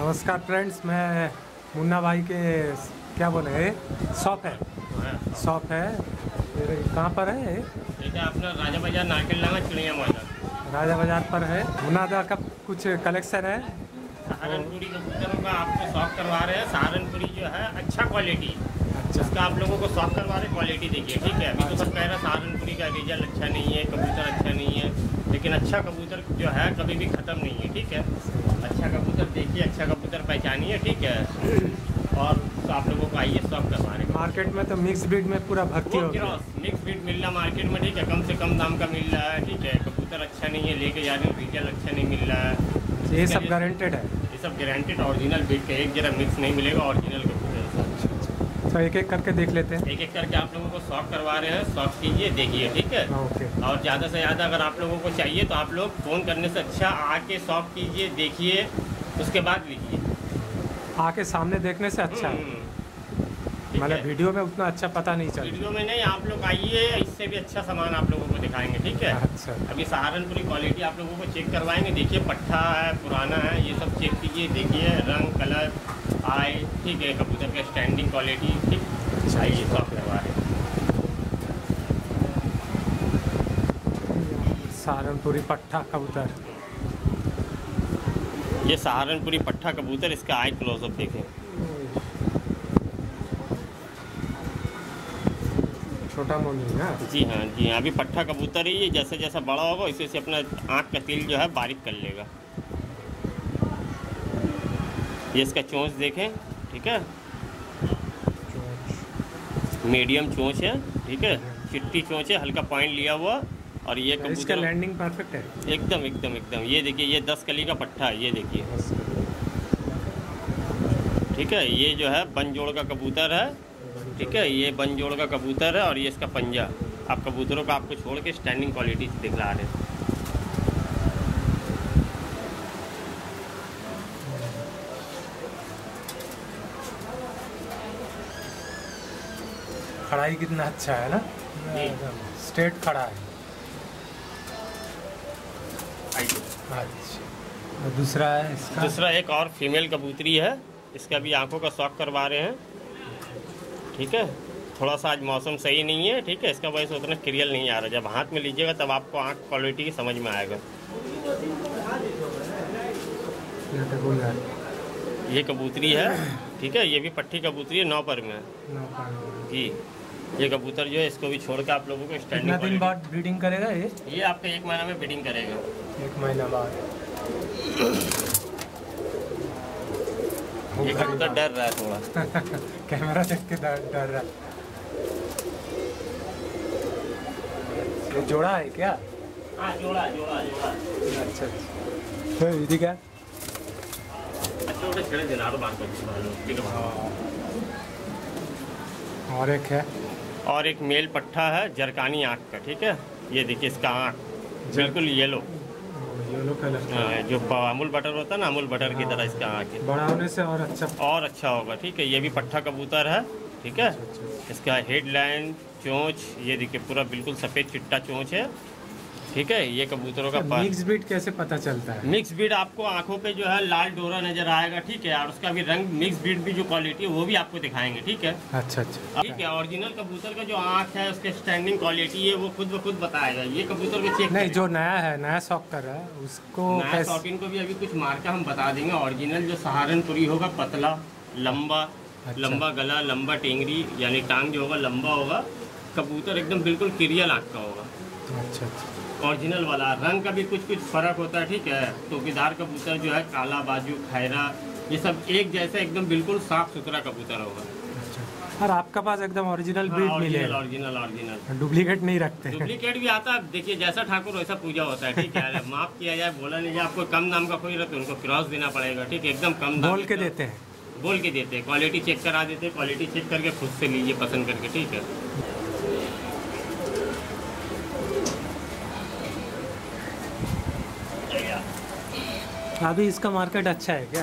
नमस्कार फ्रेंड्स, मैं मुन्ना भाई के क्या बोले शॉप है कहाँ पर है आपका? राजाबाजार नारकेल डांगा चिड़िया बाजार, राजाबाजार पर है। मुन्ना दा का कुछ कलेक्शन है सहारनपुरी कबूतरों का, आपको शॉप करवा रहे हैं। सहारनपुरी जो है अच्छा क्वालिटी, इसका आप लोगों को शॉप करवा रहे, क्वालिटी देखिए ठीक है। अभी तो सब कह रहा सहारनपुरी का रिजल्ट अच्छा नहीं है, कबूतर अच्छा नहीं है, लेकिन अच्छा कबूतर जो है कभी भी ख़त्म नहीं है ठीक है। अच्छा कबूतर देखिए, अच्छा कबूतर पहचानिए ठीक है। और तो आप लोगों को आइए शॉप करवा रहे। मार्केट में तो मिक्स ब्रीड में पूरा भर्ती हो गया, मिक्स ब्रीड मिल रहा मार्केट में ठीक है, कम से कम दाम का मिल रहा है ठीक है। कबूतर अच्छा नहीं है, लेके जा रहे हैं, रिजल्ट अच्छा नहीं मिल रहा है। ये सब गारंटेड है, ये सब गारंटेड ओरिजिनल ब्रीड का, एक जरा मिक्स नहीं मिलेगा ओरिजिनल का। तो एक एक करके देख लेते हैं, एक एक करके आप लोगों को शॉप करवा रहे हैं। शॉप कीजिए, देखिए ठीक है। ओके। और ज़्यादा से ज़्यादा अगर आप लोगों को चाहिए तो आप लोग फ़ोन करने से अच्छा आके शॉप कीजिए, देखिए, उसके बाद लीजिए। आके सामने देखने से अच्छा, मतलब वीडियो में उतना अच्छा पता नहीं चलता। वीडियो में नहीं, आप लोग आइए, इससे भी अच्छा सामान आप लोगों को दिखाएंगे ठीक है। अच्छा, अभी सहारनपुरी क्वालिटी आप लोगों को चेक करवाएंगे। देखिए पट्ठा है, पुराना है, ये सब चेक कीजिए, देखिए रंग, कलर, आए ठीक है, कबूतर के स्टैंडिंग क्वालिटी ठीक चाहिए तो आप करवा रहे। सहारनपुरी पट्ठा कबूतर, ये सहारनपुरी पट्ठा कबूतर, इसका आई क्लोजअप देखें, छोटा मोनी ना। जी हाँ जी हाँ, अभी पट्ठा कबूतर है ये, जैसे जैसा बड़ा होगा इसे से अपना आँख का तिल जो है बारीक कर लेगा। ये इसका चोंच देखें ठीक है, मीडियम चोंच है ठीक है, चिट्टी चोंच है, हल्का पॉइंट लिया हुआ। और ये कबूतर इसका लैंडिंग परफेक्ट है, एकदम एकदम एकदम। ये देखिए, ये 10 कली का पट्ठा है, ये देखिए ठीक है। ये जो है बनजोड़ का कबूतर है ठीक है, ये बनजोड़ का कबूतर है। और ये इसका पंजा, आप कबूतरों का आपको छोड़ के स्टैंडिंग क्वालिटी दिखला रहे हैं। खड़ाई कितना अच्छा है ना, स्ट्रेट खड़ा है। अच्छा, दूसरा है इसका, दूसरा एक और फीमेल कबूतरी है, इसका भी आंखों का शौक करवा रहे हैं ठीक है। थोड़ा सा आज मौसम सही नहीं है ठीक है, इसका वजह से उतना क्लियर नहीं आ रहा। जब हाथ में लीजिएगा तब आपको आँख क्वालिटी की समझ में आएगा। ये कबूतरी है ठीक है, ये भी पट्टी कबूतरी है, 9 पर में जी। ये कबूतर जो है इसको भी छोड़ के आप लोगों को स्टैंडिंग कितना दिन बाद ब्रीडिंग करेगा? ये आपका 1 महीना में ब्रीडिंग करेगा, 1 महीना बाद। ये कबूतर डर रहा है थोड़ा कैमरा देख के डर रहा है। ये जोड़ा है क्या? हाँ, जोड़ा जोड़ा जोड़ा। अच्छा अच्छा, ये क्या छोटे छोटे दिनार बांध के। और एक है, और एक मेल पट्ठा है, जरकानी आँख का ठीक है। ये देखिए इसका आँख बिल्कुल येलो कलर, जो अमूल बटर होता है ना, अमूल बटर की तरह इसका आँख बड़ा होने से और अच्छा होगा ठीक है। ये भी पट्ठा कबूतर है ठीक है। इसका हेडलाइन, चोंच, ये देखिए पूरा बिल्कुल सफ़ेद चिट्टा चोंच है ठीक है। ये कबूतरों का मिक्स ब्रीड कैसे पता चलता है? मिक्स ब्रीड आपको आंखों पे जो है लाल डोरा नजर आएगा ठीक है, और उसका भी रंग, मिक्स ब्रीड भी जो क्वालिटी है वो भी आपको दिखाएंगे ठीक है। अच्छा अच्छा ठीक है। ओरिजिनल कबूतर का जो आंख है, उसके स्टैंडिंग क्वालिटी है, वो खुद ब खुद बताएगा। ये कबूतर को चेक नहीं, जो नया है, नया शौक कर रहा है उसको, नया शौकीन को भी अभी कुछ मार्का हम बता देंगे। ओरिजिनल जो सहारनपुरी होगा पतला, लम्बा, लम्बा गला, लम्बा टेंगरी, यानी टांग जो होगा लम्बा होगा, कबूतर एकदम बिल्कुल क्लियर आँख का होगा। अच्छा अच्छा, ओरिजिनल वाला रंग का भी कुछ कुछ फ़र्क होता है ठीक है। टोपीदार कबूतर जो है काला बाजू, खैरा, ये सब एक जैसा एकदम बिल्कुल साफ सुथरा कबूतर होगा। अच्छा, और आपका पास एकदम ओरिजिनल ब्रीड मिले, ओरिजिनल ओरिजिनल, डुप्लीकेट नहीं रखते। डुप्लीकेट भी आता है, देखिए जैसा ठाकुर वैसा पूजा होता है ठीक है। माफ़ किया जाए, बोला नहीं जाए, आपको कम दाम का कोई रहे तो उनको क्रॉस देना पड़ेगा ठीक है। एकदम कम दाम बोल के देते हैं, बोल के देते हैं, क्वालिटी चेक करा देते हैं, क्वालिटी चेक करके खुद से लीजिए पसंद करके ठीक है। अभी इसका मार्केट अच्छा है क्या?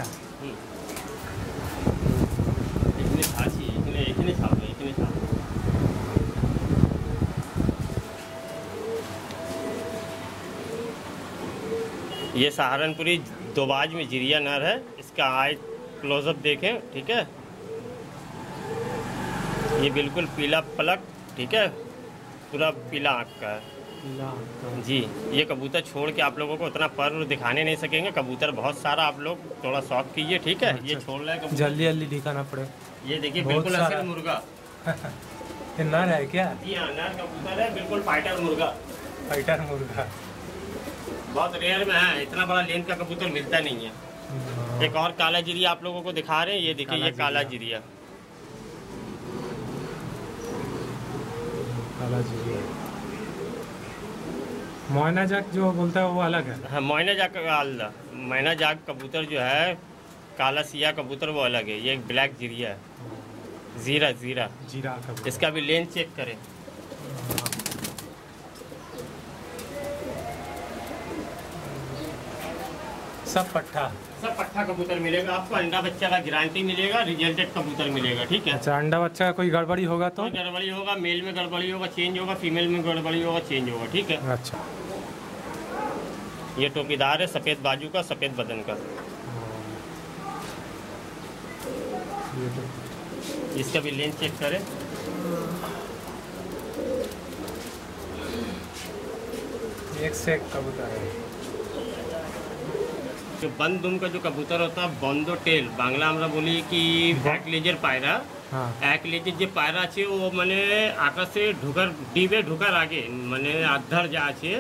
ये सहारनपुरी दोबाज में जिरिया नर है, इसका आई क्लोजअप देखें, ठीक है। ये बिल्कुल पीला पलक, ठीक है, पूरा पीला आँख का है जी। ये कबूतर छोड़ के आप लोगों को उतना पर दिखाने नहीं सकेंगे, कबूतर बहुत सारा, आप लोग थोड़ा शौक कीजिए, ठीक है। ये छोड़ रहा है, जल्दी जल्दी दिखाना पड़े। ये देखिए बिल्कुल असल मुर्गा नर है क्या? जी हाँ, नर कबूतर है, बिल्कुल फाइटर मुर्गा। फाइटर मुर्गा बहुत रेयर में है, इतना बड़ा लेंथ का कबूतर मिलता नहीं है। एक और काला जिरिया आप लोगों को दिखा रहे हैं, ये देखिए, ये काला जिरिया। काला जिरिया मोयना जाग जो बोलता है वो अलग है। हाँ, मोयना जाग अलग, मोयना जाग कबूतर जो है, काला सिया कबूतर वो अलग है। ये एक ब्लैक जिरिया है, जीरा जीरा जीरा कबूतर। इसका भी लेंथ चेक करें। सब पट्ठा कबूतर मिलेगा आपको, अंडा बच्चा का गारंटी मिलेगा, रिजल्टेड कबूतर मिलेगा, ठीक है। अच्छा, अंडा बच्चा का कोई गड़बड़ी होगा तो? गड़बड़ी होगा, मेल में गड़बड़ी होगा चेंज होगा, फीमेल में गड़बड़ी होगा चेंज होगा, ठीक है। अच्छा, ये टोपीदार है, सफेद बाजू का, सफेद बदन का। इसका भी लेंथ चेक करें। एक से एक कबूतर है। जो बंद दुम का जो कबूतर होता है, बंदो टेल बांग्ला हमरा बोली कि बैक लेजर पायरा। हाँ, बैक लेजर जो पायरा छे वो मैंने आकाश से ढुकर डीबे ढुकर आगे मैंने आधर जा छे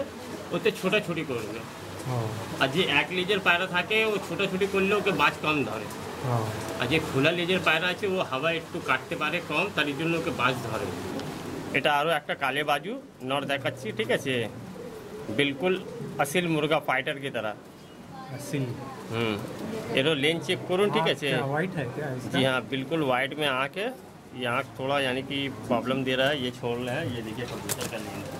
ओते छोटा छोटी करले। हां, जे एक लेजर पायरा थाके वो छोटा छोटी करले ओके बाज कम धरे। हां, जे खुला लेजर पायरा छे वो हवा একটু কাটতে পারে কম, তার জন্য ওকে বাজ ধরে। এটা আরো একটা কালে बाजू নর দেখাচ্ছি, ঠিক আছে। बिल्कुल असिल मुर्गा फाइटर की तरह। ये लेंस चेक करूँ, ठीक है। वाइट है क्या इसका? जी हाँ, बिल्कुल वाइट में आँख है। ये आँख थोड़ा यानी कि प्रॉब्लम दे रहा है, ये छोड़ रहा है। ये देखिए कबूतर का लेंस।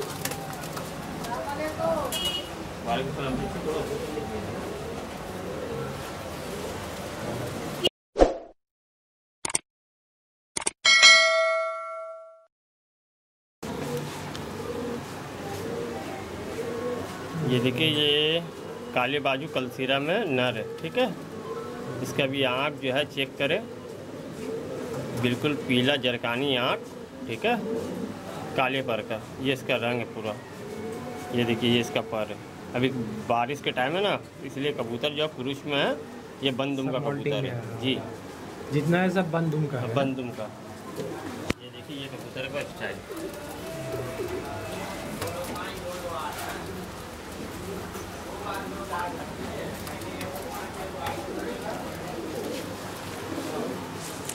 ये देखिए, ये काले बाजू कलसीरा में नर है, ठीक है। इसका भी आँख जो है चेक करें, बिल्कुल पीला जरकानी आँख, ठीक है, काले पर का। ये इसका रंग है पूरा, ये देखिए, ये इसका पर है। अभी बारिश के टाइम है ना, इसलिए कबूतर जो पुरुष में है, ये बंदुम का कबूतर है जी। जितना है सब बंदुम का है। बंदुम का। ये देखिए, ये कबूतर का स्टाइल।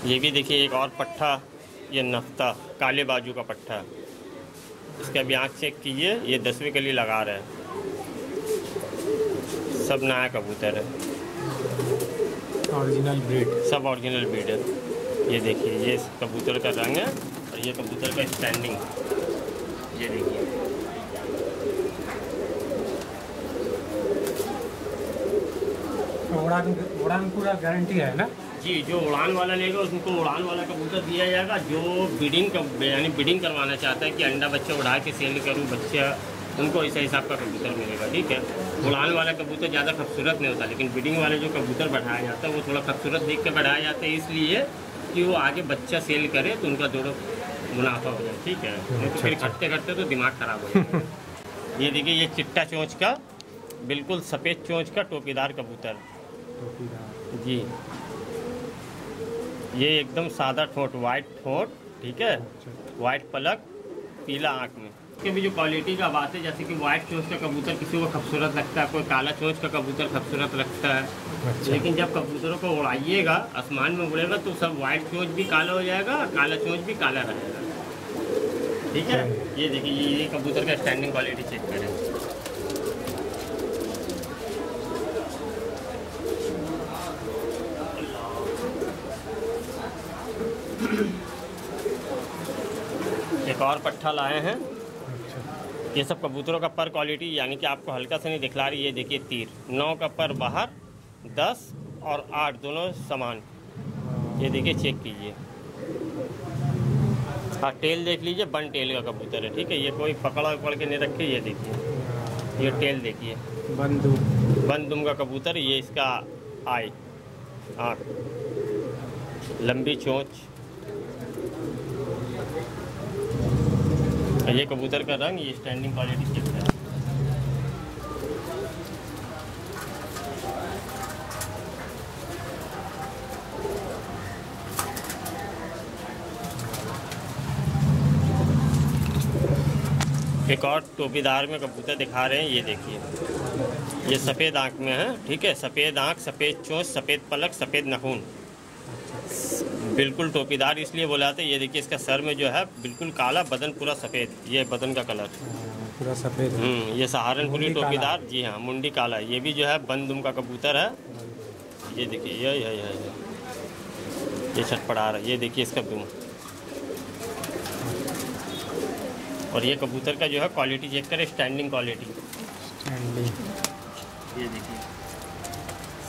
ये भी देखिए, एक और पट्ठा, ये नफ्ता काले बाजू का पट्ठा। इसका भी आँख चेक कीजिए, ये 10वीं के लिए लगा रहे हैं। सब नया कबूतर है, ओरिजिनल ब्रीड, सब ओरिजिनल ब्रीड है। ये देखिए, ये कबूतर का रंग है और ये कबूतर का स्टैंडिंग। ये देखिए, उड़ान उड़ान पूरा गारंटी है ना जी। जो उड़ान वाला लेगा उसको उड़ान वाला कबूतर दिया जाएगा। जो ब्रीडिंग का यानी ब्रीडिंग करवाना चाहता है कि अंडा बच्चा उड़ा के सेल करूँ बच्चा, उनको ऐसा हिसाब का कबूतर मिलेगा, ठीक है। उड़ान वाला कबूतर ज़्यादा खूबसूरत नहीं होता, लेकिन ब्रीडिंग वाले जो कबूतर बढ़ाया जाता है वो थोड़ा खूबसूरत देख के बढ़ाया जाता है, इसलिए कि वो आगे बच्चा सेल करे तो उनका दोनों मुनाफा हो जाए, ठीक है। उनको फिर खटते खटते तो दिमाग खराब हो जाए। ये देखिए, ये चिट्टा चोंच का, बिल्कुल सफ़ेद चोंच का टोपीदार कबूतर जी। ये एकदम सादा ठोट, वाइट ठोट, ठीक है, वाइट पलक, पीला आँख में। इसके भी जो क्वालिटी का बात है, जैसे कि वाइट चोंच का कबूतर किसी को खूबसूरत लगता है, कोई काला चोंच का कबूतर खूबसूरत लगता है। लेकिन जब कबूतरों को उड़ाइएगा, आसमान में उड़ेगा, तो सब वाइट चोंच भी काला हो जाएगा, काला चोंच भी काला रहेगा, ठीक है। ये देखिए, ये कबूतर का स्टैंडिंग क्वालिटी चेक करें। और पट्ठा लाए हैं। ये सब कबूतरों का पर क्वालिटी यानी कि आपको हल्का से नहीं दिखला रही। ये देखिए, तीर 9 का पर बाहर, 10 और 8 दोनों समान। ये देखिए, चेक कीजिए। हाँ, टेल देख लीजिए, बन टेल का कबूतर है, ठीक है। ये कोई पकड़ा उकड़ के नहीं रखे। ये देखिए, ये टेल देखिए, बंदूम का कबूतर। ये इसका आई। आँख, लंबी चोंच। ये कबूतर का रंग, ये स्टैंडिंग क्वालिटी चेक है। एक और टोपीदार में कबूतर दिखा रहे हैं, ये देखिए। ये सफ़ेद आँख में है, ठीक है। सफ़ेद आँख, सफ़ेद चोंच, सफ़ेद पलक, सफ़ेद नाखून, बिल्कुल टोपीदार इसलिए बोला जाता है। ये देखिए इसका सर में जो है बिल्कुल काला, बदन पूरा सफ़ेद। ये बदन का कलर पूरा सफ़ेद। ये सहारनपुरी टोपीदार, जी हाँ, मुंडी काला। ये भी जो है बंदुम का कबूतर है। ये देखिए, ये छटपड़ा रहा है। ये देखिए इसका दुम। और ये कबूतर का जो है क्वालिटी चेक करें, स्टैंडिंग क्वालिटी। ये देखिए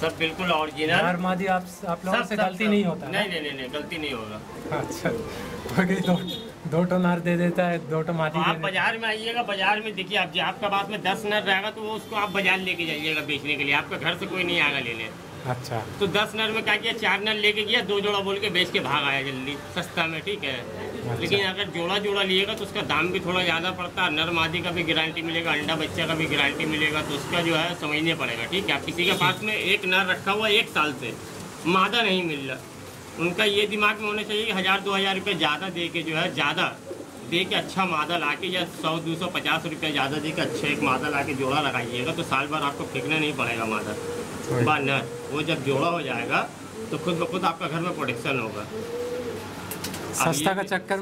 सब बिल्कुल ओरिजिनल। यार मादी आप लोगों से गलती नहीं होता। नहीं, गलती नहीं होगा। अच्छा, कोई दो नर दे देता है, दो मादी। आप बाजार में आइएगा, बाजार में देखिए, आप आपका पास में 10 नर रहेगा तो वो उसको आप बाजार लेके जाइएगा बेचने के लिए। आपका घर से कोई नहीं आएगा लेने। अच्छा, तो 10 नर में क्या किया, 4 नर लेके गया, 2 जोड़ा बोल के बेच के भाग आया जल्दी सस्ता में, ठीक है। लेकिन अगर जोड़ा लिएगा तो उसका दाम भी थोड़ा ज़्यादा पड़ता है। नर मादी का भी गारंटी मिलेगा, अंडा बच्चा का भी गारंटी मिलेगा, तो उसका जो है समझने पड़ेगा, ठीक है। आप किसी के पास में 1 नर रखा हुआ 1 साल से, मादा नहीं मिल रहा, उनका ये दिमाग में होना चाहिए कि 1000-2000 रुपये ज़्यादा दे के जो है, ज़्यादा दे के अच्छा मादा ला के, या 100-250 रुपये ज़्यादा दे के अच्छा एक मादा ला के जोड़ा लगाइएगा तो साल भर आपको फेंकना नहीं पड़ेगा मादा बा नर। वो जब जोड़ा हो जाएगा तो खुद ब खुद आपका घर में प्रोडक्शन होगा। सस्ता का चक्कर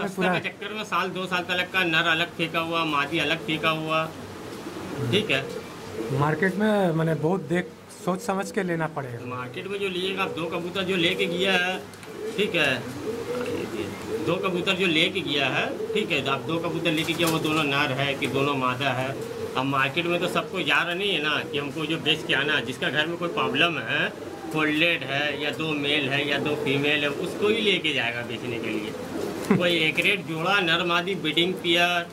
में साल 2 साल तक का नर अलग फेंका हुआ, मादी अलग फेंका हुआ, ठीक है। मार्केट में मैंने बहुत सोच समझ के लेना पड़ेगा। मार्केट में जो लिएगा, आप 2 कबूतर जो लेके गया है, ठीक है, 2 कबूतर जो लेके गया है, ठीक है, आप 2 कबूतर लेके गया, वो दोनों नर है कि दोनों मादा है। अब मार्केट में तो सबको जा रहा नहीं है ना कि हमको जो बेच के आना। जिसका घर में कोई प्रॉब्लम है, फोल्डेड है या 2 मेल है या 2 फीमेल है, उसको ही लेके जाएगा बेचने के लिए। कोई एक रेट जोड़ा नर मादी ब्रीडिंग पेयर,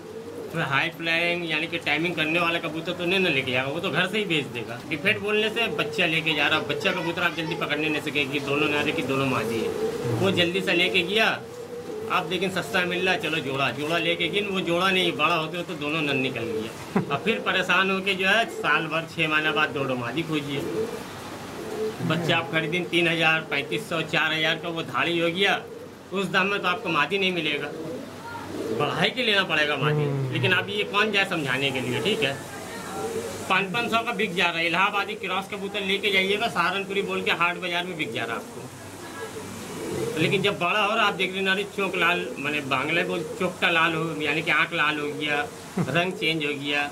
फिर हाई फ्लाइंग यानी कि टाइमिंग करने वाला कबूतर तो नहीं ना लेके जाएगा, वो तो घर से ही बेच देगा। डिफेक्ट बोलने से बच्चा लेके जा रहा, बच्चा कबूतर आप जल्दी पकड़ने नहीं सके कि दोनों नर है कि दोनों मादी है। वो जल्दी से लेके गया, आप लेकिन सस्ता मिल रहा है, चलो जोड़ा लेके गए, वो जोड़ा नहीं, बड़ा होते हो तो दोनों नर निकल गया। अब फिर परेशान होके जो है साल भर 6 महीने बाद 2 मादी खोजिए। बच्चा आप खरीदें 3000, 3500, 4000 का, वो धाड़ी हो गया, उस दाम में तो आपको मादी नहीं मिलेगा, बढ़ाई के लेना पड़ेगा मादी। लेकिन अब ये कौन जाए समझाने के लिए, ठीक है। 500-500 का बिक जा रहा है। इलाहाबादी क्रॉस कबूतर लेके जाइएगा, सहारनपुरी बोल के हाट बाजार में बिक जा रहा है आपको। लेकिन जब बड़ा हो रहा आप देख रहे ना, चौक लाल, मैंने बांग्ला बोल चौकटा लाल हो, यानी कि आँख लाल हो गया, रंग चेंज हो गया,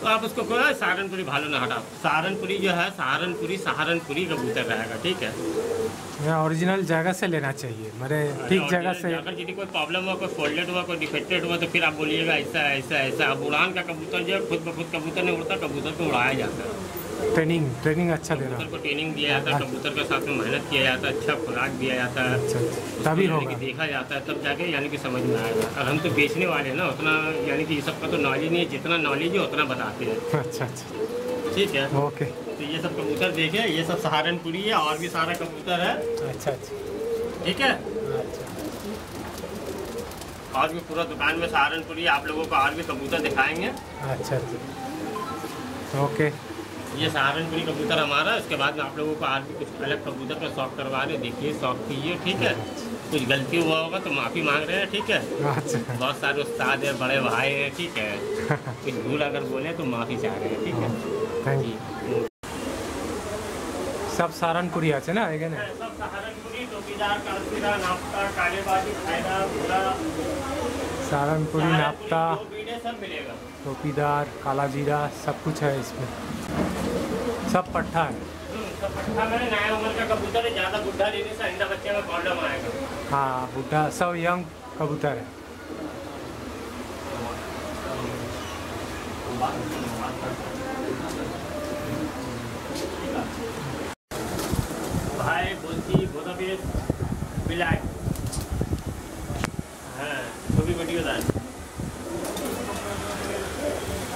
तो आप उसको खोलो सहारनपुरी भालो ना हटाओ। सहारनपुरी जो है सहारनपुरी कबूतर रहेगा, ठीक है। ओरिजिनल जगह से लेना चाहिए, मेरे ठीक जगह से। अगर यदि कोई प्रॉब्लम हुआ, कोई फोल्डेड हुआ, कोई डिफेक्टेड हुआ, तो फिर आप बोलिएगा ऐसा ऐसा ऐसा। अब उड़ान का कबूतर जो है खुद ब खुद कबूतर नहीं उड़ता, कबूतर को उड़ाया जाता है। ट्रेनिंग अच्छा दे रहा है, ट्रेनिंग दिया जाता है, कबूतर के साथ में मेहनत किया जाता है, अच्छा खुराक दिया जाता है, अच्छा तभी होगा, देखा जाता है, तब जाके यानी कि समझ में आएगा। और हम तो बेचने वाले हैं ना, उतना यानी कि ये सब का तो नॉलेज नहीं है, जितना नॉलेज है उतना बताते हैं। अच्छा, ठीक है, ओके। तो ये सब कबूतर देखे, ये सब सहारनपुरी है, और भी सारा कबूतर है। अच्छा, ठीक है। और भी पूरा दुकान में सहारनपुरी, आप लोगों को और भी कबूतर दिखाएंगे। अच्छा, ओके। ये सहारनपुरी कबूतर हमारा, इसके बाद में आप लोगों को आज भी कुछ अलग कबूतर का शौक करवा रहे, देखिए शौक कीजिए, ठीक है। कुछ गलती हुआ होगा तो माफ़ी मांग रहे हैं, ठीक है। बहुत सारे उस्ताद हैं, बड़े भाई हैं, ठीक है। कुछ भूल अगर बोले तो माफ़ी चाह रहे हैं, ठीक है। Thank you. सब सहारनपुरी आछे ना, एगे ना सब सहारनपुरी, टोपीदार, कालसीरा, नापता, कालेबाजी, फायदा, पूरा सहारनपुरी, नापता, सब मिलेगा। टोपीदार, काला जीरा, सब कुछ है इसमें, सब पट्ठा है। सब पट्ठा मेरे नया उम्र का कबूतर है, ज़्यादा बुढ़ा लेने से अंडा बच्चे में प्रॉब्लम आएगा। हाँ, बुढ़ा सब यंग कबूतर है। भाई बोलती बोला भी बिलाय, हाँ, वो भी बढ़िया था।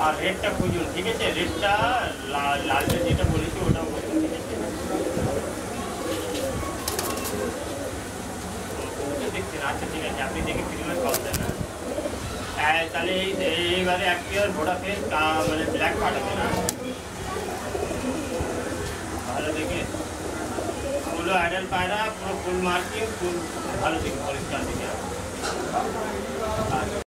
और रेट का खोजो, ठीक है। रेट का लाल रेट का बोली से उठाओ, ठीक है। আচ্ছা ঠিক আছে আপনি দেখে ফিল্মের কল দেন না তাহলে এইবারে অ্যাপিয়ার ভোডাফোন মানে ব্ল্যাক পাঠাবে না ভালো দেখে পুরো আইডল পায়রা পুরো ফুল মার্কিং ফুল ভালো দেখে পলিশ করে দিবেন।